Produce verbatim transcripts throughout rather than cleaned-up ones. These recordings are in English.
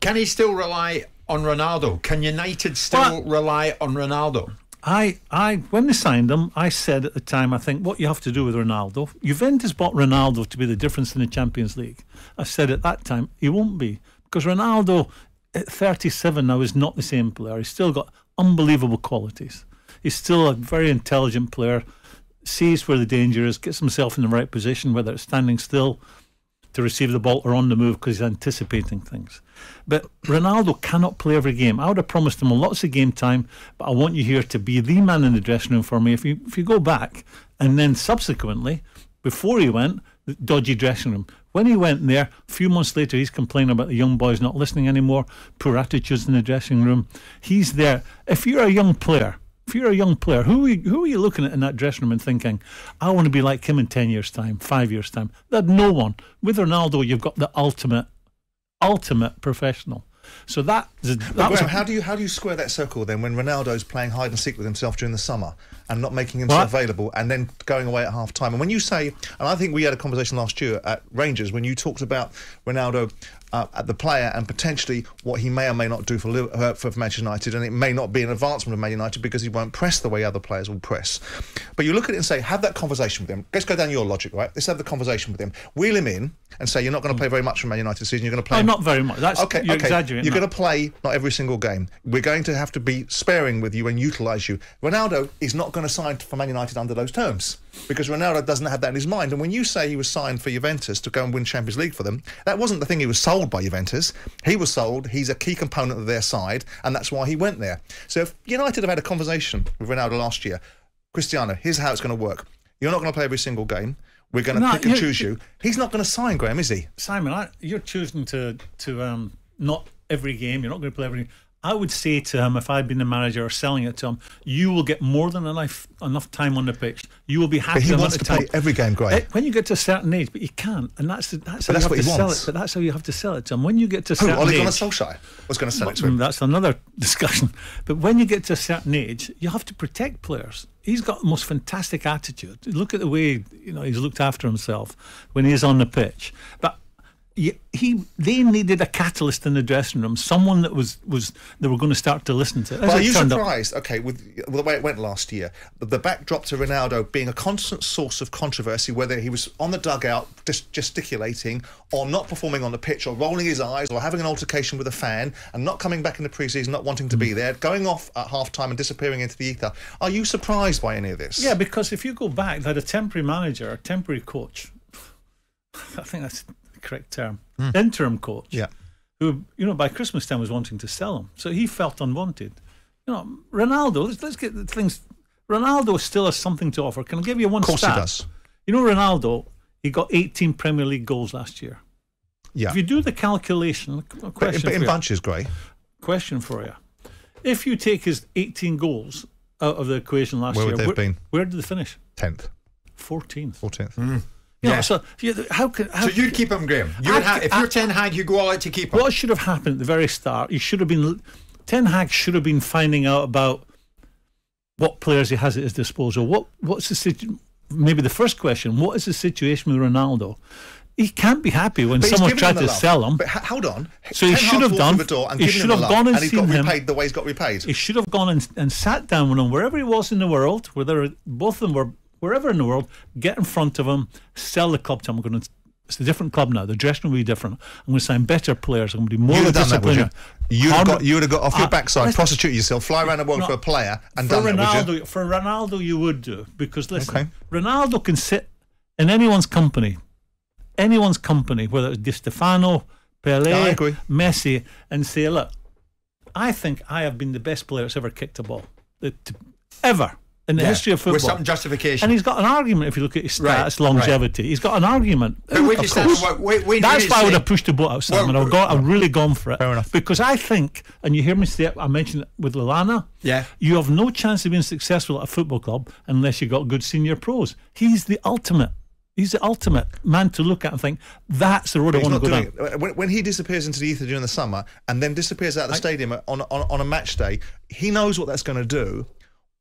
can he still rely on Ronaldo? Can United still well, rely on Ronaldo? I, I, when they signed him, I said at the time, I think what you have to do with Ronaldo, Juventus bought Ronaldo to be the difference in the Champions League. I said at that time, he won't be, because Ronaldo at thirty-seven now is not the same player. He's still got unbelievable qualities. He's still a very intelligent player, sees where the danger is, gets himself in the right position, whether it's standing still to receive the ball or on the move, because he's anticipating things. But Ronaldo cannot play every game. I would have promised him lots of game time, but I want you here to be the man in the dressing room for me. If you, if you go back, and then subsequently, before he went, the dodgy dressing room. When he went there, a few months later, he's complaining about the young boys not listening anymore, poor attitudes in the dressing room. He's there. If you're a young player, if you're a young player, who are you, who are you looking at in that dressing room and thinking, I want to be like him in ten years' time, five years' time? There's no one. With Ronaldo, you've got the ultimate, ultimate professional. So that, that well, was, how do you how do you square that circle then when Ronaldo's playing hide and seek with himself during the summer and not making himself what? available and then going away at half time? And when you say, and I think we had a conversation last year at Rangers when you talked about Ronaldo uh, at the player and potentially what he may or may not do for uh, for Manchester United, and it may not be an advancement of Man United because he won't press the way other players will press. But you look at it and say, have that conversation with him. Let's go down your logic, right? Let's have the conversation with him. Wheel him in and say, you're not going to play very much for Man United season. You're going to play. No, him. Not very much. That's okay. You're okay. Exaggerating. You're going to play not every single game. We're going to have to be sparing with you and utilise you. Ronaldo is not going to sign for Man United under those terms because Ronaldo doesn't have that in his mind. And when you say he was signed for Juventus to go and win Champions League for them, that wasn't the thing he was sold by Juventus. He was sold. He's a key component of their side, and that's why he went there. So if United have had a conversation with Ronaldo last year, Cristiano, here's how it's going to work. You're not going to play every single game. We're going to no, pick and choose you. He's not going to sign, Graeme, is he? Simon, I, you're choosing to, to um, not... every game, you're not going to play every game. I would say to him, if I'd been the manager or selling it to him, you will get more than enough enough time on the pitch. You will be happy. But he wants to play every game, Graeme. When you get to a certain age, but you can't, and that's the, that's how you have to sell it. But that's how you have to sell it to him. When you get to a certain age, Ole Gunnar Solskjaer was going to sell it to him. That's another discussion. But when you get to a certain age, you have to protect players. He's got the most fantastic attitude. Look at the way you know he's looked after himself when he's on the pitch. But He, they needed a catalyst in the dressing room, someone that was was they were going to start to listen to. Well, are you surprised? Up. Okay, with the way it went last year, the backdrop to Ronaldo being a constant source of controversy, whether he was on the dugout just gesticulating, or not performing on the pitch, or rolling his eyes, or having an altercation with a fan, and not coming back in the preseason, not wanting to mm. be there, going off at half time and disappearing into the ether. Are you surprised by any of this? Yeah, because if you go back, they had a temporary manager, a temporary coach. I think that's correct term, mm. interim coach, yeah, who, you know, by Christmas time was wanting to sell him, so he felt unwanted. You know, Ronaldo, let's, let's get the things. Ronaldo still has something to offer. Can I give you one stat? Of course he does. You know, Ronaldo, he got eighteen Premier League goals last year. Yeah. If you do the calculation, a question but in, but in bunches, Gray. Question for you: if you take his eighteen goals out of the equation last where year, would they have where, been? Where did they finish? Tenth, fourteenth, fourteenth. Mm. You yeah. know, so how can how so you'd keep him, Graeme? You would have, if you're Ten Hag, you go all out to keep him. What should have happened at the very start? You should have been Ten Hag should have been finding out about what players he has at his disposal. What what's the situation? Maybe the first question: what is the situation with Ronaldo? He can't be happy when but someone tried to love. sell him. But hold on, so he should have done. He should have gone and seen him. Repaid the way he's got repaid. He should have gone and, and sat down with him wherever he was in the world, whether both of them were. Wherever in the world, get in front of him, sell the club to him. I'm going to, it's a different club now. The dressing will be different. I'm going to sign better players. I'm going to be more You'd disciplined. You would have done that, would you? You would have got, you would have got off uh, your backside, prostitute yourself, fly around the world no, for a player, and for done Ronaldo, that, would you? For Ronaldo, you would do, because listen, okay. Ronaldo can sit in anyone's company, anyone's company, whether it's Di Stefano, Pelé, no, Messi, and say, look, I think I have been the best player that's ever kicked a ball, ever. In the yeah, history of football, with some justification, and he's got an argument. If you look at his stats, right, longevity, right. he's got an argument. But wait, stand, wait, wait, that's why I would have pushed the boat out, Simon. Well, I've, got, I've really gone for it. Fair enough. Because I think, and you hear me say, I mentioned it with Lallana. Yeah, you have no chance of being successful at a football club unless you got good senior pros. He's the ultimate. He's the ultimate man to look at and think, that's the road but I want to go doing down. When, when he disappears into the ether during the summer and then disappears out of the I, stadium on, on on a match day, he knows what that's going to do.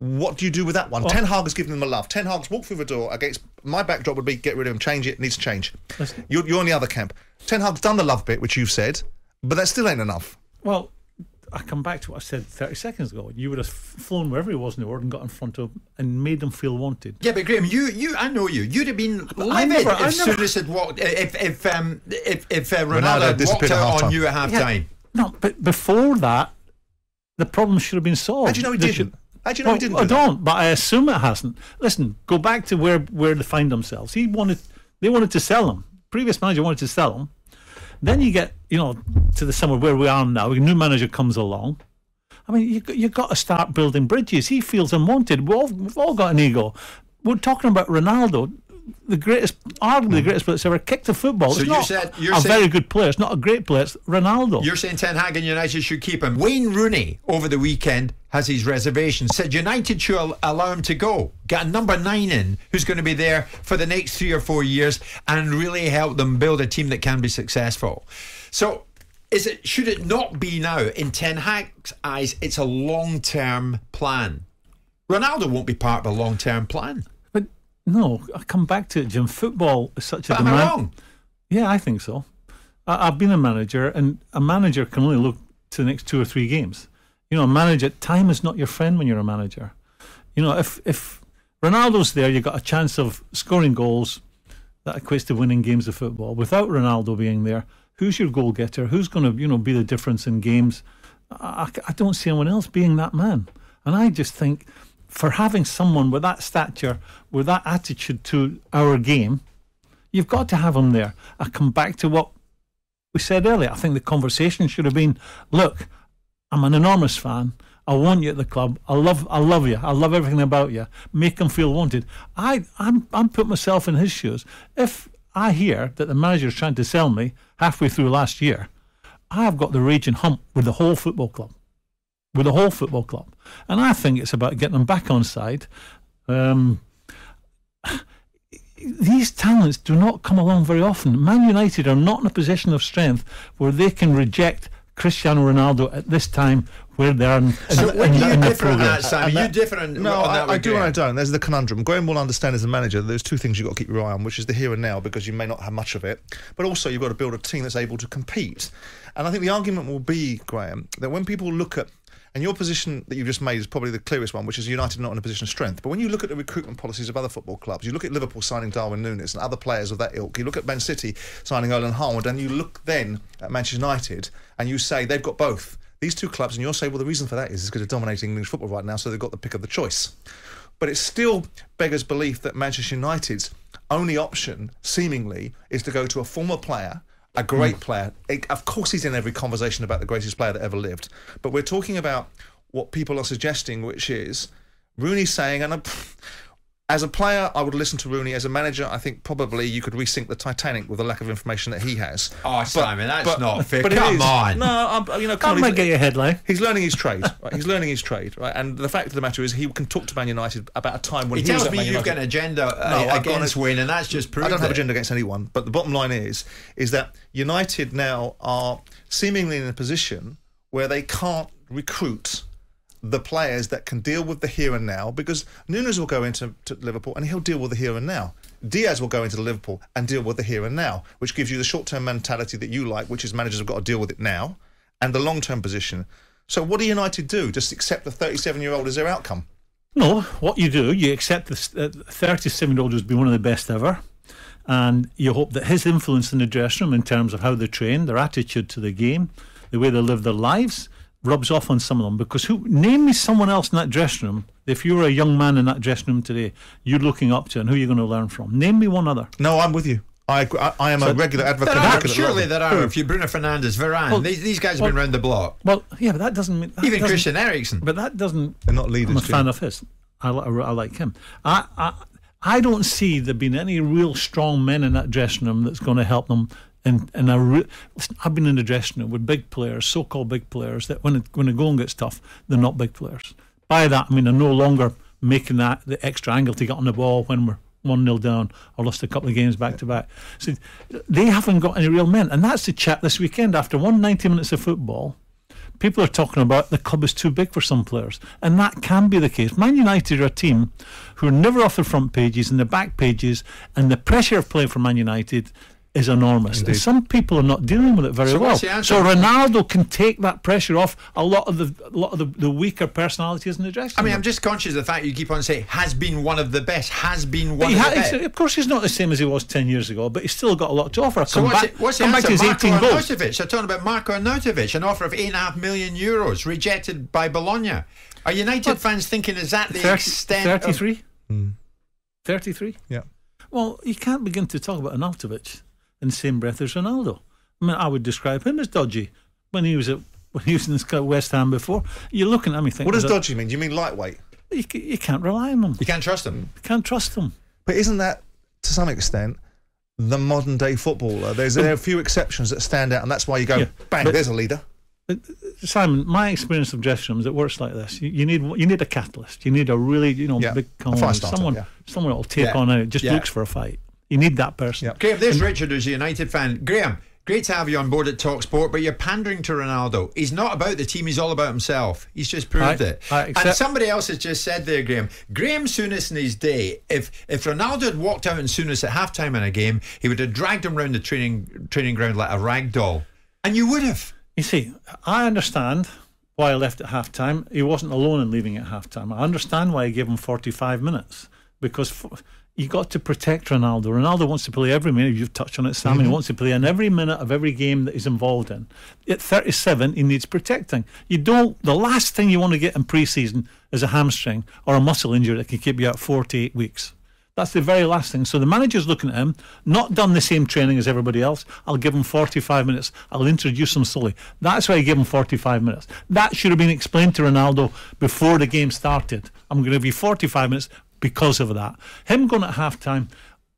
What do you do with that one? Well, Ten Hag has given them a love. Ten Hag's walked through the door against my backdrop would be get rid of him, change it, needs to change. You're, you're in the other camp. Ten Hag's done the love bit, which you've said, But that still ain't enough. Well, I come back to what I said thirty seconds ago. You would have flown wherever he was in the world and got in front of him and made them feel wanted. Yeah, but Graeme, you, you, I know you. You'd have been livid never, if Souness had walked. If if um, if, if uh, Ronaldo, Ronaldo walked out on you at half time. Yeah. No, but before that, the problem should have been solved. How do you know he they didn't? How do you know well, he didn't? Do I don't, that? But I assume it hasn't. Listen, go back to where where they find themselves. He wanted, they wanted to sell him. Previous manager wanted to sell him. Then you get, you know, to the summer where we are now. A new manager comes along. I mean, you you got to start building bridges. He feels unwanted. We've all, we've all got an ego. We're talking about Ronaldo, the greatest, arguably the greatest player that's ever kicked the football. So it's not said, you're a saying, very good player. It's not a great player. It's Ronaldo. You're saying Ten Hag and United should keep him. Wayne Rooney over the weekend has his reservations. Said United should allow him to go. Get a number nine in who's going to be there for the next three or four years and really help them build a team that can be successful. So, is it should it not be now in Ten Hag's eyes? It's a long-term plan. Ronaldo won't be part of a long-term plan. But no, I come back to it, Jim. Football is such a but demand. Am I wrong? Yeah, I think so. I, I've been a manager, and a manager can only look to the next two or three games. You know, a manager, time is not your friend when you're a manager. You know, if if Ronaldo's there, you've got a chance of scoring goals. That equates to winning games of football. Without Ronaldo being there, who's your goal getter? Who's going to, you know, be the difference in games? I, I don't see anyone else being that man. And I just think for having someone with that stature, with that attitude to our game, you've got to have him there. I come back to what we said earlier. I think the conversation should have been, look, I'm an enormous fan. I want you at the club. I love, I love you. I love everything about you. Make him feel wanted. I, I'm, I'm putting myself in his shoes. If I hear that the manager's trying to sell me halfway through last year, I've got the raging hump with the whole football club, with the whole football club, and I think it's about getting them back on side. Um, these talents do not come along very often. Man United are not in a position of strength where they can reject Cristiano Ronaldo at this time where they're in, so in, when in, you in different the that, Simon, that, you different no on that I, I do and I don't. There's the conundrum. Graeme will understand as a manager there's two things you've got to keep your eye on, which is the here and now, because you may not have much of it, but also you've got to build a team that's able to compete. And I think the argument will be, Graeme, that when people look at, and your position that you've just made is probably the clearest one, which is United not in a position of strength. But when you look at the recruitment policies of other football clubs, you look at Liverpool signing Darwin Núñez and other players of that ilk, you look at Man City signing Erling Haaland, and you look then at Manchester United and you say they've got both. These two clubs, and you'll say, well, the reason for that is it's because they're dominating English football right now, so they've got the pick of the choice. But it still beggars belief that Manchester United's only option, seemingly, is to go to a former player, a great mm. player. It, of course he's in every conversation about the greatest player that ever lived. But we're talking about what people are suggesting, which is Rooney saying, and I'm, as a player, I would listen to Rooney. As a manager, I think probably you could resync the Titanic with the lack of information that he has. Oh, but, Simon, that's but, not fair. But come on. No, I'm, you know, can't get your head low. He's learning his trade. Right? He's learning his trade, right? And the fact of the matter is, he can talk to Man United about a time when he, he tells was at me Man you've United. got an agenda uh, no, against Wayne, and that's just proved. I don't have an agenda against anyone. But the bottom line is, is that United now are seemingly in a position where they can't recruit the players that can deal with the here and now, because Núñez will go into to Liverpool and he'll deal with the here and now. Diaz will go into Liverpool and deal with the here and now, which gives you the short-term mentality that you like, which is managers have got to deal with it now, and the long-term position. So what do United do? Just accept the thirty-seven-year-old as their outcome? No, what you do, you accept the thirty-seven-year-old has been one of the best ever, and you hope that his influence in the dressing room in terms of how they train, their attitude to the game, the way they live their lives, rubs off on some of them. Because who, name me someone else in that dressing room, if you were a young man in that dressing room today, you're looking up to, and who you're going to learn from. Name me one other. No, I'm with you. I, I, I am so a regular advocate. There are, surely there are. If you Bruno Fernandes, Varane, well, these, these guys have well, been round the block. Well, yeah, but that doesn't mean that even doesn't, Christian Eriksen. But that doesn't. They're not leaders. I'm a fan of his. I, I, I like him. I, I I don't see there being any real strong men in that dressing room that's going to help them. And and I re listen, I've been in the dressing room with big players, so-called big players, that when it, when the going gets tough, they're not big players. By that I mean they're no longer making that the extra angle to get on the ball when we're one nil down or lost a couple of games back to back. So they haven't got any real men, and that's the chat this weekend. After one hundred ninety minutes of football, people are talking about the club is too big for some players, and that can be the case. Man United are a team who are never off the front pages and the back pages, and the pressure of playing for Man United is enormous. Indeed. And some people are not dealing with it very so well. So Ronaldo can take that pressure off a lot of the a lot of the, the weaker personalities in the dressing room. I mean, I'm just conscious of the fact you keep on saying has been one of the best, has been one of the best. Of course, he's not the same as he was ten years ago, but he's still got a lot to offer. I so come what's, back, it, what's the come answer? Back to Marco his eighteen Arnautovic. Goals. They're talking about Marco Arnautovic, an offer of eight and a half million euros rejected by Bologna. Are United what? fans thinking is that the extent? Thirty-three. Mm. Thirty-three. Yeah. Well, you can't begin to talk about Arnautovic in the same breath as Ronaldo. I mean, I would describe him as dodgy when he was at when he was in West Ham before. You're looking at me thinking. What does dodgy mean? Do you mean lightweight? You, you can't rely on them. You can't trust them. You can't trust them. But isn't that to some extent the modern day footballer? There's but, there are a few exceptions that stand out, and that's why you go yeah, bang. But, there's a leader. Simon, my experience of dressing rooms, it works like this. You, you need you need a catalyst. You need a really you know yeah. big someone starter, yeah. someone that'll take yeah. on out. Just yeah. looks for a fight. You need that person. Yep. Graeme, there's Richard, who's a United fan. Graeme, great to have you on board at TalkSport, but you're pandering to Ronaldo. He's not about the team, he's all about himself. He's just proved I, it. I and somebody else has just said there, Graeme, Graeme Souness in his day, if if Ronaldo had walked out on Souness at halftime in a game, he would have dragged him round the training training ground like a rag doll. And you would have. You see, I understand why he left at half-time. He wasn't alone in leaving at half-time. I understand why he gave him forty-five minutes, because you got to protect Ronaldo. Ronaldo wants to play every minute. You've touched on it, Sam. Mm-hmm. He wants to play in every minute of every game that he's involved in. At thirty-seven, he needs protecting. You don't. The last thing you want to get in pre-season is a hamstring or a muscle injury that can keep you out four to eight weeks. That's the very last thing. So the manager's looking at him, not done the same training as everybody else. I'll give him forty-five minutes. I'll introduce him slowly. That's why he gave him forty-five minutes. That should have been explained to Ronaldo before the game started. I'm going to give you forty-five minutes because of that. Him going at half-time,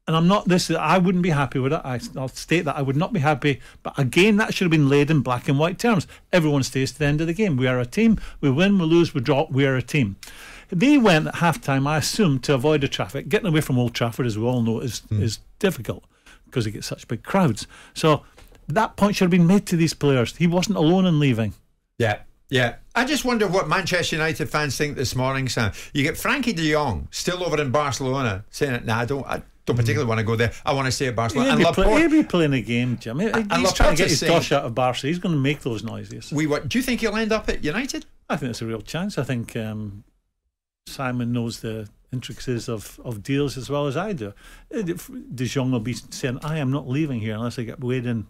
and I'm not this, I wouldn't be happy with it. I, I'll state that I would not be happy. But again, that should have been laid in black and white terms. Everyone stays to the end of the game. We are a team. We win, we lose, we draw. We are a team. They went at half-time, I assume, to avoid the traffic. Getting away from Old Trafford, as we all know, is, mm. is difficult because you get such big crowds. So that point should have been made to these players. He wasn't alone in leaving. Yeah, yeah. I just wonder what Manchester United fans think this morning, Sam. You get Frankie de Jong still over in Barcelona saying, nah, I don't... I Don't particularly want to go there. I want to stay at Barcelona. He'll be, play, be playing a game, Jim. He's and trying Laporta to get his dosh out of Barca. He's going to make those noises. We what? Do you think he'll end up at United? I think it's a real chance. I think um, Simon knows the intricacies of, of deals as well as I do. De Jong will be saying, I am not leaving here unless I get weighed in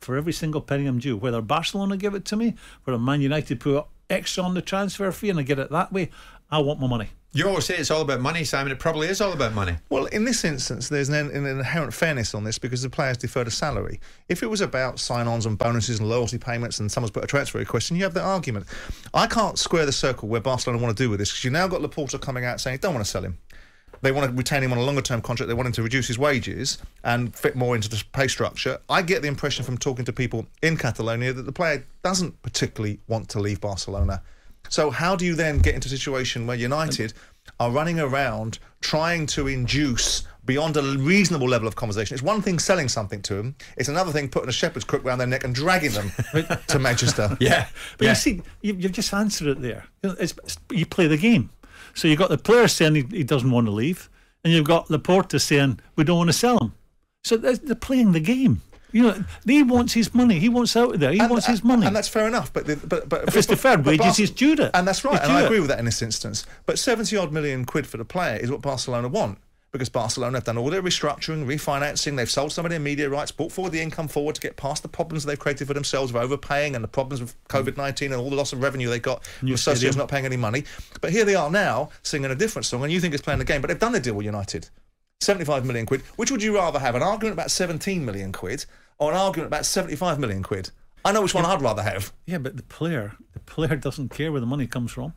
for every single penny I'm due. Whether Barcelona give it to me, whether Man United put extra on the transfer fee and I get it that way, I want my money. You always say it's all about money, Simon. It probably is all about money. Well, in this instance, there's an, an inherent fairness on this because the players deferred a salary. If it was about sign-ons and bonuses and loyalty payments and someone's put a transfer request in, you have that argument. I can't square the circle where Barcelona want to do with this because you've now got Laporta coming out saying, don't want to sell him. They want to retain him on a longer-term contract. They want him to reduce his wages and fit more into the pay structure. I get the impression from talking to people in Catalonia that the player doesn't particularly want to leave Barcelona. So how do you then get into a situation where United are running around trying to induce beyond a reasonable level of conversation? It's one thing selling something to them. It's another thing putting a shepherd's crook round their neck and dragging them to Manchester. Yeah. But yeah. you see, you, you've just answered it there. It's, it's, you play the game. So you've got the player saying he, he doesn't want to leave, and you've got Laporta saying, we don't want to sell him. So they're, they're playing the game. You know, he wants his money. He wants out of there. He and, wants his money, and that's fair enough. But the, but but if it's deferred wages, he's due it. And that's right. And I agree with that in this instance. But seventy odd million quid for the player is what Barcelona want, because Barcelona have done all their restructuring, refinancing. They've sold some of their media rights, brought forward the income forward to get past the problems they've created for themselves of overpaying and the problems with COVID nineteen and all the loss of revenue they got from associates not paying any money. But here they are now singing a different song, and you think it's playing the game, but they've done their deal with United. seventy-five million quid. Which would you rather have, an argument about seventeen million quid or an argument about seventy-five million quid? I know which one yeah, I'd rather have. Yeah, but the player, the player doesn't care where the money comes from.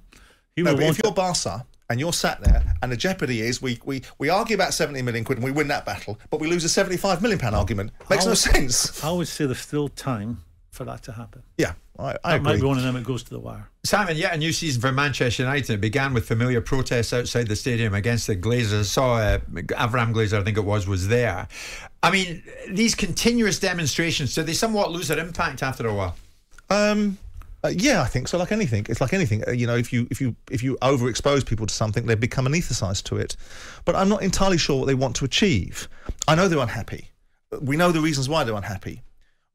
He no, will but if you're Barca and you're sat there and the jeopardy is we, we, we argue about seventy million quid and we win that battle, but we lose a seventy-five million pound argument. Makes I no would, sense. I would say there's still time for that to happen. Yeah, I, I that agree. Might be one of them that goes to the wire. Simon, yet a new season for Manchester United. It began with familiar protests outside the stadium against the Glazers. I saw uh, Avram Glazer, I think it was, was there. I mean, these continuous demonstrations, do they somewhat lose their impact after a while? Um... Uh, yeah, I think so. Like anything, it's like anything. Uh, you know, if you if you if you overexpose people to something, they become anaesthetised to it. But I'm not entirely sure what they want to achieve. I know they're unhappy. we know the reasons why they're unhappy.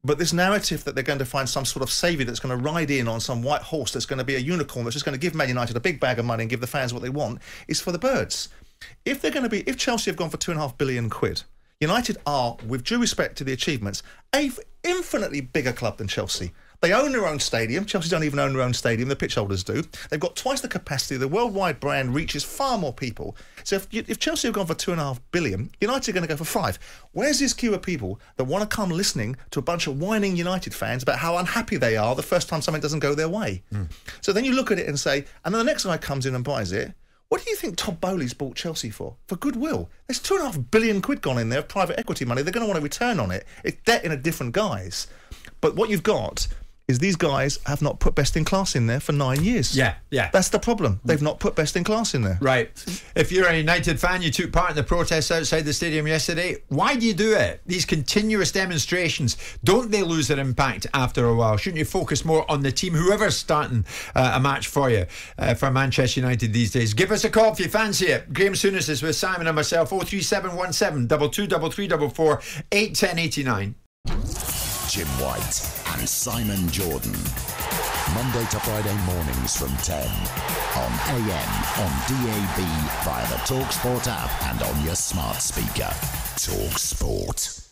But this narrative that they're going to find some sort of saviour that's going to ride in on some white horse, that's going to be a unicorn, that's just going to give Man United a big bag of money and give the fans what they want, is for the birds. If they're going to be, if Chelsea have gone for two and a half billion quid, United are, with due respect to the achievements, an infinitely bigger club than Chelsea. They own their own stadium. Chelsea don't even own their own stadium. The pitch holders do. They've got twice the capacity. The worldwide brand reaches far more people. So if, if Chelsea have gone for two and a half billion, United are going to go for five. Where's this queue of people that want to come listening to a bunch of whining United fans about how unhappy they are the first time something doesn't go their way? Mm. So then you look at it and say, and then the next guy comes in and buys it. What do you think Todd Bowley's bought Chelsea for? For goodwill. There's two and a half billion quid gone in there of private equity money. They're going to want to return on it. It's debt in a different guise. But what you've got is these guys have not put best in class in there for nine years. Yeah, yeah. That's the problem. They've not put best in class in there. Right. If you're a United fan, you took part in the protests outside the stadium yesterday. Why do you do it? These continuous demonstrations, don't they lose their impact after a while? Shouldn't you focus more on the team, whoever's starting uh, a match for you, uh, for Manchester United these days? Give us a call if you fancy it. Graeme Souness is with Simon and myself. oh three seven one seven, two two three three four four, eight one oh eight nine. Jim White and Simon Jordan. Monday to Friday mornings from ten. On A M, on D A B, via the TalkSport app and on your smart speaker. TalkSport.